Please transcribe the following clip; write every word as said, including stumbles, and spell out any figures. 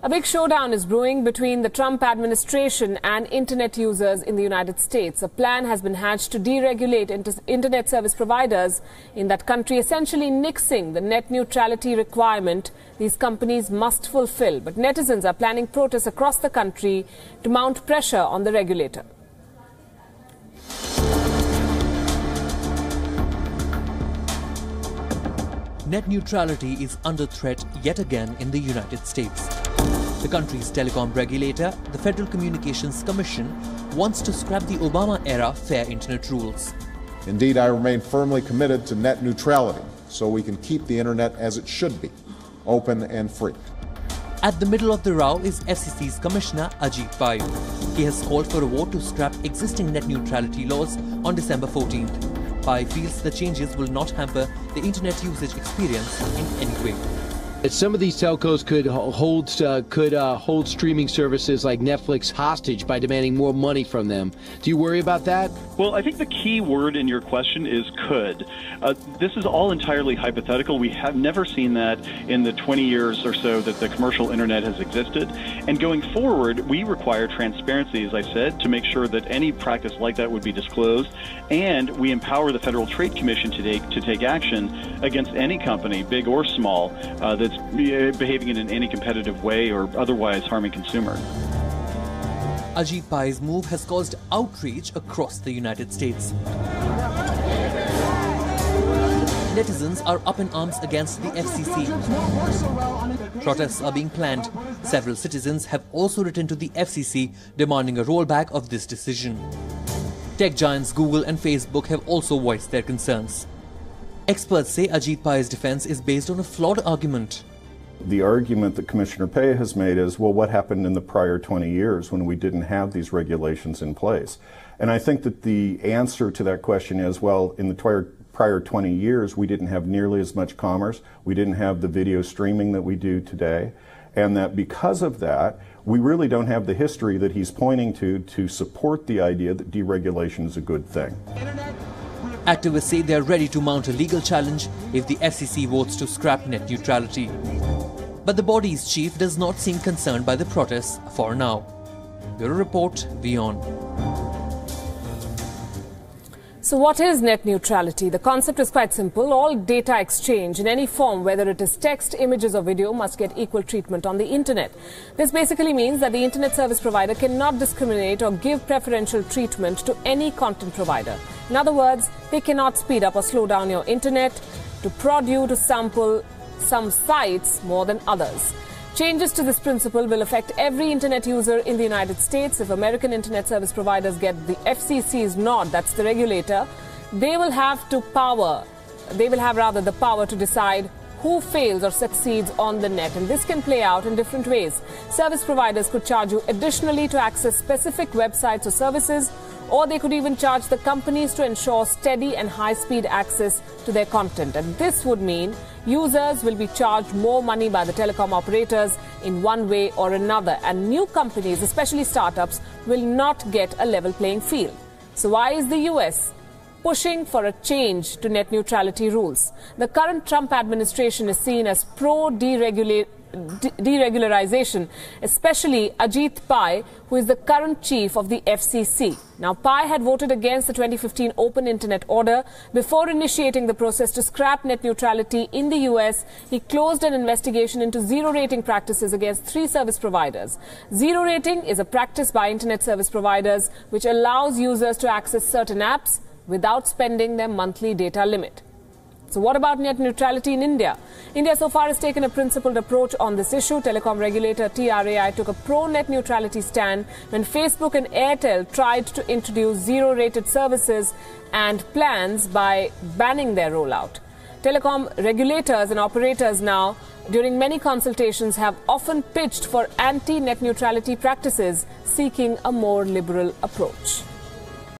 A big showdown is brewing between the Trump administration and internet users in the United States. A plan has been hatched to deregulate internet service providers in that country, essentially nixing the net neutrality requirement these companies must fulfill. But netizens are planning protests across the country to mount pressure on the regulator. Net neutrality is under threat yet again in the United States. The country's telecom regulator, the Federal Communications Commission, wants to scrap the Obama-era fair internet rules. Indeed, I remain firmly committed to net neutrality, so we can keep the internet as it should be, open and free. At the middle of the row is F C C's Commissioner Ajit Pai. He has called for a vote to scrap existing net neutrality laws on December fourteenth. Pai feels the changes will not hamper the internet usage experience in any way. Some of these telcos could hold uh, could uh, hold streaming services like Netflix hostage by demanding more money from them. Do you worry about that? Well, I think the key word in your question is could. Uh, this is all entirely hypothetical. We have never seen that in the twenty years or so that the commercial internet has existed. And going forward, we require transparency, as I said, to make sure that any practice like that would be disclosed. And we empower the Federal Trade Commission to take, to take action against any company, big or small, uh, that It's behaving in an anti-competitive way or otherwise harming consumers. Ajit Pai's move has caused outrage across the United States. Netizens are up in arms against the F C C. Protests are being planned. Several citizens have also written to the F C C demanding a rollback of this decision. Tech giants Google and Facebook have also voiced their concerns. Experts say Ajit Pai's defense is based on a flawed argument. The argument that Commissioner Pai has made is, well, what happened in the prior twenty years when we didn't have these regulations in place? And I think that the answer to that question is, well, in the prior twenty years, we didn't have nearly as much commerce, we didn't have the video streaming that we do today, and that because of that, we really don't have the history that he's pointing to to support the idea that deregulation is a good thing. Internet. Activists say they are ready to mount a legal challenge if the F C C votes to scrap net neutrality. But the body's chief does not seem concerned by the protests for now. Bureau Report, WION. So what is net neutrality? The concept is quite simple. All data exchange in any form, whether it is text, images or video, must get equal treatment on the internet. This basically means that the internet service provider cannot discriminate or give preferential treatment to any content provider. In other words, they cannot speed up or slow down your internet to prod you to sample some sites more than others. Changes to this principle will affect every internet user in the United States. If American internet service providers get the F C C's nod, that's the regulator, they will have to power, they will have rather the power to decide who fails or succeeds on the net, and this can play out in different ways. Service providers could charge you additionally to access specific websites or services, or they could even charge the companies to ensure steady and high-speed access to their content. And this would mean users will be charged more money by the telecom operators in one way or another. And new companies, especially startups, will not get a level playing field. So why is the U S pushing for a change to net neutrality rules? The current Trump administration is seen as pro-deregulation, deregularization, especially Ajit Pai, who is the current chief of the F C C. Now, Pai had voted against the twenty fifteen Open Internet Order. Before initiating the process to scrap net neutrality in the U S, he closed an investigation into zero-rating practices against three service providers. Zero-rating is a practice by internet service providers which allows users to access certain apps without spending their monthly data limit. So what about net neutrality in India? India so far has taken a principled approach on this issue. Telecom regulator T R A I took a pro-net neutrality stand when Facebook and Airtel tried to introduce zero-rated services and plans by banning their rollout. Telecom regulators and operators now, during many consultations, have often pitched for anti-net neutrality practices, seeking a more liberal approach.